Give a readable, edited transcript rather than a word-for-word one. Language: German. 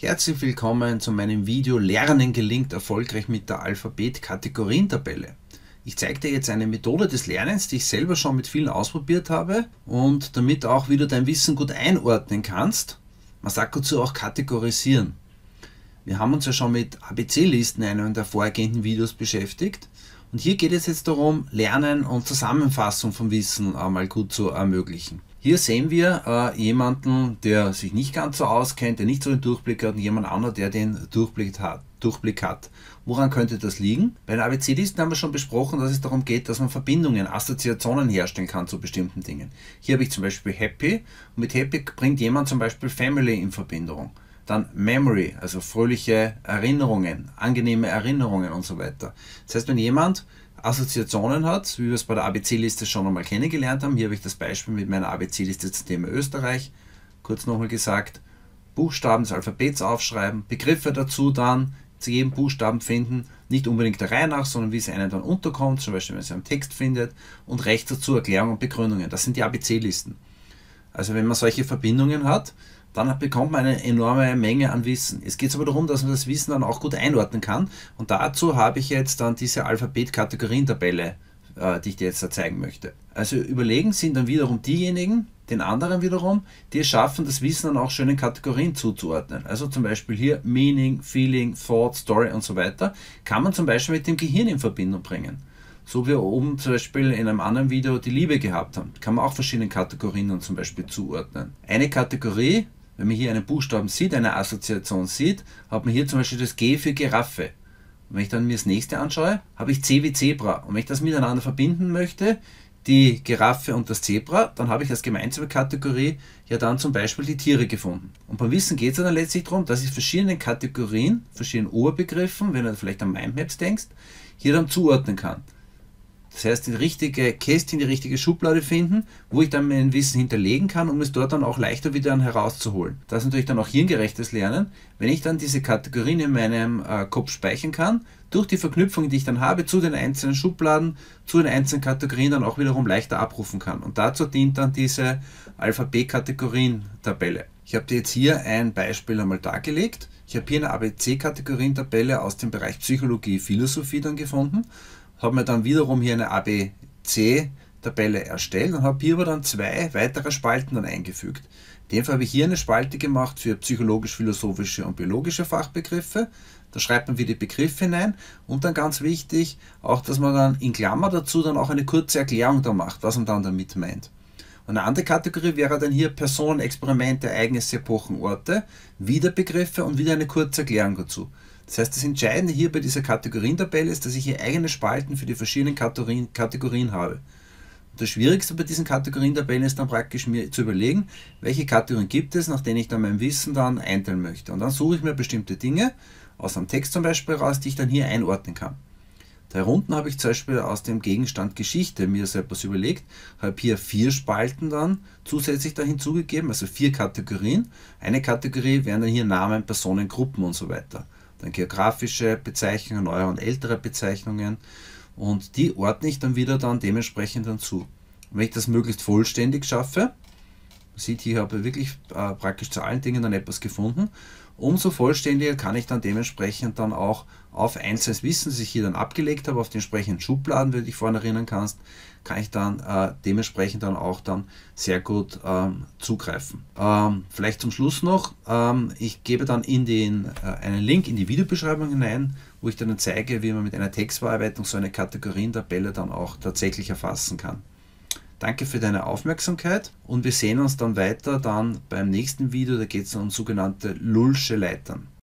Herzlich willkommen zu meinem Video Lernen gelingt erfolgreich mit der Alphabet-Kategorien-Tabelle. Ich zeige dir jetzt eine Methode des Lernens, die ich selber schon mit vielen ausprobiert habe und damit auch wieder dein Wissen gut einordnen kannst. Man sagt dazu auch kategorisieren. Wir haben uns ja schon mit ABC-Listen in einem der vorhergehenden Videos beschäftigt und hier geht es jetzt darum, Lernen und Zusammenfassung von Wissen einmal gut zu ermöglichen. Hier sehen wir jemanden, der sich nicht ganz so auskennt, der nicht so den Durchblick hat und jemand anderer, der den Durchblick hat. Woran könnte das liegen? Bei den ABC-Listen haben wir schon besprochen, dass es darum geht, dass man Verbindungen, Assoziationen herstellen kann zu bestimmten Dingen. Hier habe ich zum Beispiel Happy und mit Happy bringt jemand zum Beispiel Family in Verbindung. Dann Memory, also fröhliche Erinnerungen, angenehme Erinnerungen und so weiter. Das heißt, wenn jemand Assoziationen hat, wie wir es bei der ABC-Liste schon einmal kennengelernt haben. Hier habe ich das Beispiel mit meiner ABC-Liste zum Thema Österreich. Kurz nochmal gesagt, Buchstaben des Alphabets aufschreiben, Begriffe dazu dann zu jedem Buchstaben finden, nicht unbedingt der Reihe nach, sondern wie es einem dann unterkommt, zum Beispiel wenn es einen Text findet und rechts dazu Erklärungen und Begründungen. Das sind die ABC-Listen. Also wenn man solche Verbindungen hat, dann bekommt man eine enorme Menge an Wissen. Es geht aber darum, dass man das Wissen dann auch gut einordnen kann und dazu habe ich jetzt dann diese Alphabet-Kategorien-Tabelle, die ich dir jetzt da zeigen möchte. Also überlegen sind dann wiederum diejenigen, den anderen wiederum, die es schaffen, das Wissen dann auch schönen Kategorien zuzuordnen. Also zum Beispiel hier Meaning, Feeling, Thought, Story und so weiter, kann man zum Beispiel mit dem Gehirn in Verbindung bringen. So wie wir oben zum Beispiel in einem anderen Video die Liebe gehabt haben, kann man auch verschiedenen Kategorien dann zum Beispiel zuordnen. Eine Kategorie, wenn man hier einen Buchstaben sieht, eine Assoziation sieht, hat man hier zum Beispiel das G für Giraffe. Und wenn ich dann mir das nächste anschaue, habe ich C wie Zebra. Und wenn ich das miteinander verbinden möchte, die Giraffe und das Zebra, dann habe ich als gemeinsame Kategorie ja dann zum Beispiel die Tiere gefunden. Und beim Wissen geht es dann letztlich darum, dass ich verschiedenen Kategorien, verschiedenen Oberbegriffen, wenn du vielleicht an Mindmaps denkst, hier dann zuordnen kann. Das heißt, die richtige Kästchen, die richtige Schublade finden, wo ich dann mein Wissen hinterlegen kann, um es dort dann auch leichter wieder herauszuholen. Das ist natürlich dann auch hirngerechtes Lernen, wenn ich dann diese Kategorien in meinem Kopf speichern kann, durch die Verknüpfungen, die ich dann habe, zu den einzelnen Schubladen, zu den einzelnen Kategorien dann auch wiederum leichter abrufen kann. Und dazu dient dann diese Alphabet-Kategorien-Tabelle. Ich habe dir jetzt hier ein Beispiel einmal dargelegt. Ich habe hier eine ABC-Kategorien-Tabelle aus dem Bereich Psychologie, Philosophie dann gefunden. Habe mir dann wiederum hier eine ABC-Tabelle erstellt und habe hier aber dann zwei weitere Spalten dann eingefügt. In dem Fall habe ich hier eine Spalte gemacht für psychologisch-philosophische und biologische Fachbegriffe. Da schreibt man wieder die Begriffe hinein und dann ganz wichtig, auch dass man dann in Klammer dazu dann auch eine kurze Erklärung da macht, was man dann damit meint. Und eine andere Kategorie wäre dann hier Personen, Experimente, Ereignisse, Epochen, Orte, wieder Begriffe und wieder eine kurze Erklärung dazu. Das heißt, das Entscheidende hier bei dieser Kategorientabelle ist, dass ich hier eigene Spalten für die verschiedenen Kategorien habe. Und das Schwierigste bei diesen Kategorientabellen ist dann praktisch mir zu überlegen, welche Kategorien gibt es, nach denen ich dann mein Wissen dann einteilen möchte. Und dann suche ich mir bestimmte Dinge aus einem Text zum Beispiel raus, die ich dann hier einordnen kann. Da unten habe ich zum Beispiel aus dem Gegenstand Geschichte mir so etwas überlegt, habe hier 4 Spalten dann zusätzlich da hinzugegeben, also 4 Kategorien. Eine Kategorie wären dann hier Namen, Personen, Gruppen und so weiter. Dann geografische Bezeichnungen, neuere und ältere Bezeichnungen und die ordne ich dann wieder dann dementsprechend dann zu. Und wenn ich das möglichst vollständig schaffe, man sieht hier, habe ich wirklich praktisch zu allen Dingen dann etwas gefunden, umso vollständiger kann ich dann dementsprechend dann auch auf einzelnes Wissen, das ich hier dann abgelegt habe, auf die entsprechenden Schubladen, wenn du dich vorhin erinnern kannst, kann ich dann dementsprechend dann auch dann sehr gut zugreifen. Vielleicht zum Schluss noch, ich gebe dann in einen Link in die Videobeschreibung hinein, wo ich dann zeige, wie man mit einer Textverarbeitung so eine Kategorientabelle dann auch tatsächlich erfassen kann. Danke für deine Aufmerksamkeit und wir sehen uns dann weiter dann beim nächsten Video, da geht es um sogenannte Lullsche Leitern.